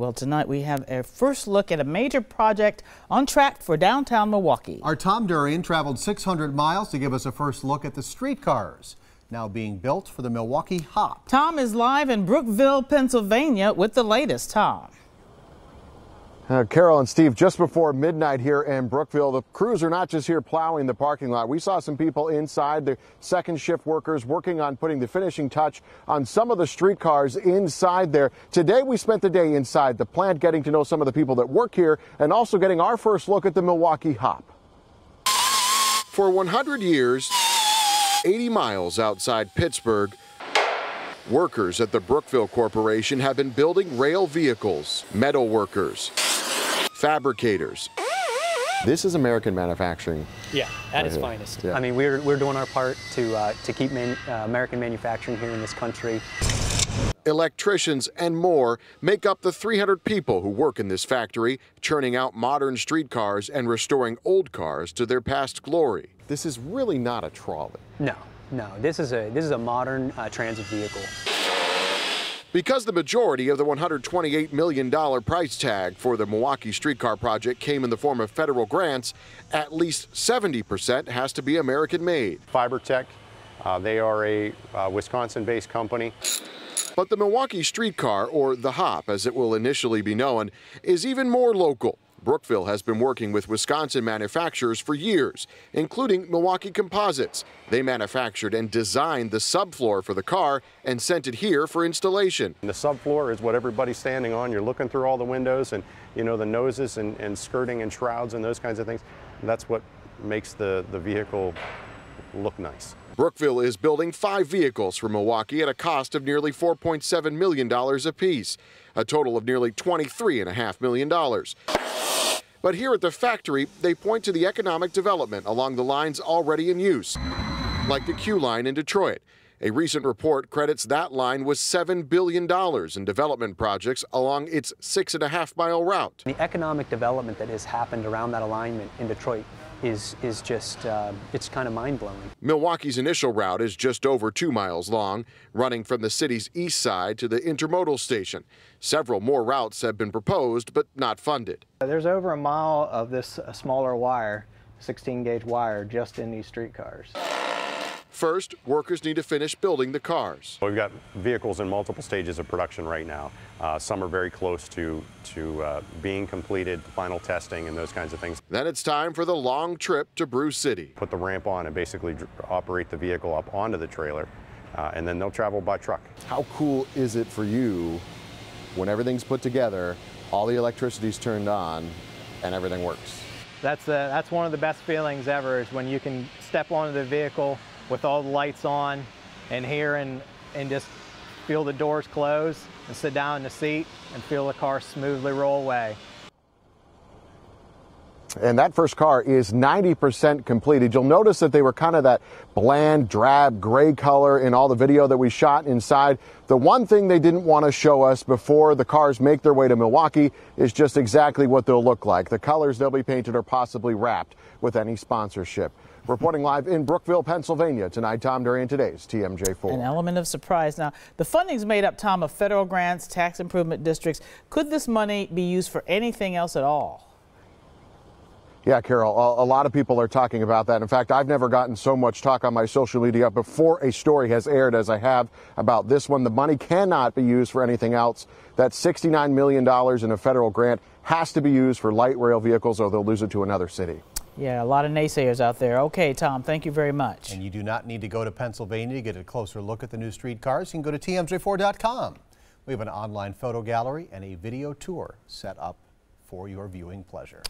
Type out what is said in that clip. Well, tonight we have a first look at a major project on track for downtown Milwaukee. Our Tom Durian traveled 600 miles to give us a first look at the streetcars now being built for the Milwaukee Hop. Tom is live in Brookville, Pennsylvania with the latest. Tom. Carol and Steve, just before midnight here in Brookville, the crews are not just here plowing the parking lot. We saw some people inside, the second shift workers working on putting the finishing touch on some of the streetcars inside there. Today, we spent the day inside the plant getting to know some of the people that work here and also getting our first look at the Milwaukee Hop. For 100 years, 80 miles outside Pittsburgh, workers at the Brookville Corporation have been building rail vehicles, metal workers, fabricators. This is American manufacturing. Yeah, at its finest. Yeah. I mean, we're doing our part to keep American manufacturing here in this country. Electricians and more make up the 300 people who work in this factory, churning out modern streetcars and restoring old cars to their past glory. This is really not a trolley. No, no. This is a modern transit vehicle. Because the majority of the $128 million price tag for the Milwaukee Streetcar project came in the form of federal grants, at least 70% has to be American-made. FiberTech, they are a Wisconsin-based company. But the Milwaukee Streetcar, or the Hop as it will initially be known, is even more local. Brookville has been working with Wisconsin manufacturers for years, including Milwaukee Composites. They manufactured and designed the subfloor for the car and sent it here for installation. And the subfloor is what everybody's standing on. You're looking through all the windows and, you know, the noses and skirting and shrouds and those kinds of things. And that's what makes the vehicle look nice. Brookville is building 5 vehicles for Milwaukee at a cost of nearly $4.7 million apiece, a total of nearly $23.5 million. But here at the factory, they point to the economic development along the lines already in use, like the Q line in Detroit. A recent report credits that line with $7 billion in development projects along its 6.5-mile route. The economic development that has happened around that alignment in Detroit is just, it's kind of mind-blowing. Milwaukee's initial route is just over 2 miles long, running from the city's east side to the intermodal station. Several more routes have been proposed, but not funded. There's over a mile of this smaller wire, 16-gauge wire, just in these streetcars. First, workers need to finish building the cars. We've got vehicles in multiple stages of production right now. Some are very close to being completed, final testing and those kinds of things. Then it's time for the long trip to Brew City. Put the ramp on and basically operate the vehicle up onto the trailer, and then they'll travel by truck. How cool is it for you when everything's put together, all the electricity's turned on, and everything works? That's one of the best feelings ever, is when you can step onto the vehicle with all the lights on and here and just feel the doors close and sit down in the seat and feel the car smoothly roll away. And that first car is 90% completed. You'll notice that they were kind of that bland, drab, gray color in all the video that we shot inside. The one thing they didn't want to show us before the cars make their way to Milwaukee is just exactly what they'll look like. The colors they'll be painted are possibly wrapped with any sponsorship. Reporting live in Brookville, Pennsylvania tonight, Tom Durian, today's TMJ4. An element of surprise. Now, the funding's made up, Tom, of federal grants, tax improvement districts. Could this money be used for anything else at all? Yeah, Carol, a lot of people are talking about that. In fact, I've never gotten so much talk on my social media before a story has aired as I have about this one. The money cannot be used for anything else. That $69 million in a federal grant has to be used for light rail vehicles or they'll lose it to another city. Yeah, a lot of naysayers out there. Okay, Tom, thank you very much. And you do not need to go to Pennsylvania to get a closer look at the new streetcars. You can go to TMJ4.com. We have an online photo gallery and a video tour set up for your viewing pleasure.